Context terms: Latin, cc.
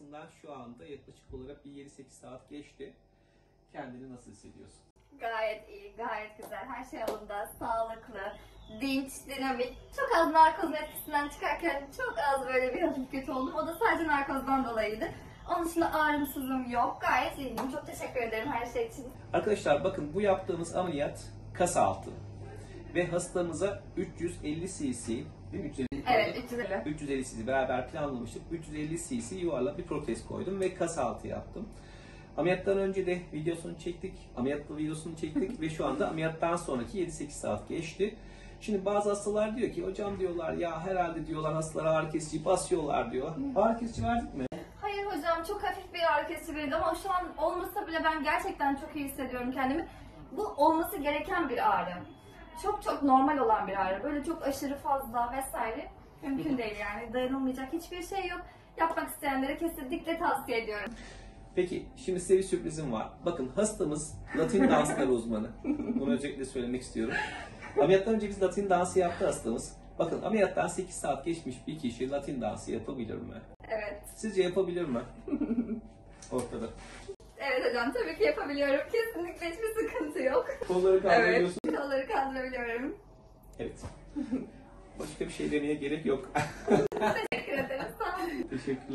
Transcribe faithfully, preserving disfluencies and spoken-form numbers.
hayatından şu anda yaklaşık olarak bir yedi sekiz saat geçti. Kendini nasıl hissediyorsun? Gayet iyi, gayet güzel. Her şey yolunda, sağlıklı, dinç, dinamik. Çok az narkozun etkisinden çıkarken çok az böyle bir hafif kötü oldum. O da sadece narkozdan dolayıydı. Onun dışında ağrımsızım yok. Gayet iyiyim. Çok teşekkür ederim her şey için. Arkadaşlar bakın, bu yaptığımız ameliyat kas altı. Ve hastamıza üç yüz elli cc, değil mi? üç yüz elli, evet, üç yüz elli. üç yüz elli cc beraber planlamıştık. üç yüz elli cc yuvarlak bir protez koydum ve kas altı yaptım. Ameliyattan önce de videosunu çektik, ameliyatlı videosunu çektik ve şu anda ameliyattan sonraki yedi sekiz saat geçti. Şimdi bazı hastalar diyor ki, hocam diyorlar ya herhalde diyorlar hastalara ağrı kesici basıyorlar diyor. Ağrı kesici verdik mi? Hayır hocam, çok hafif bir ağrı kesici verildi ama şu an olmasa bile ben gerçekten çok iyi hissediyorum kendimi. Bu olması gereken bir ağrı. Çok çok normal olan bir ağrı. Böyle çok aşırı fazla vesaire mümkün değil yani. Dayanılmayacak hiçbir şey yok. Yapmak isteyenlere kesinlikle tavsiye ediyorum. Peki şimdi size bir sürprizim var. Bakın hastamız Latin dansları uzmanı. Bunu özellikle söylemek istiyorum. Ameliyattan önce biz Latin dansı yaptı hastamız. Bakın ameliyattan sekiz saat geçmiş bir kişi Latin dansı yapabilir mi? Evet. Sizce yapabilir mi? Ortada. Evet hocam, tabii ki yapabiliyorum. Kesinlikle hiçbir sıkıntı yok. Kolları kaldırıyorsun. Evet. Kolları kaldırabiliyorum. Evet. Başka bir şey demeye gerek yok. Teşekkür ederim. Sağ olun. Teşekkürler.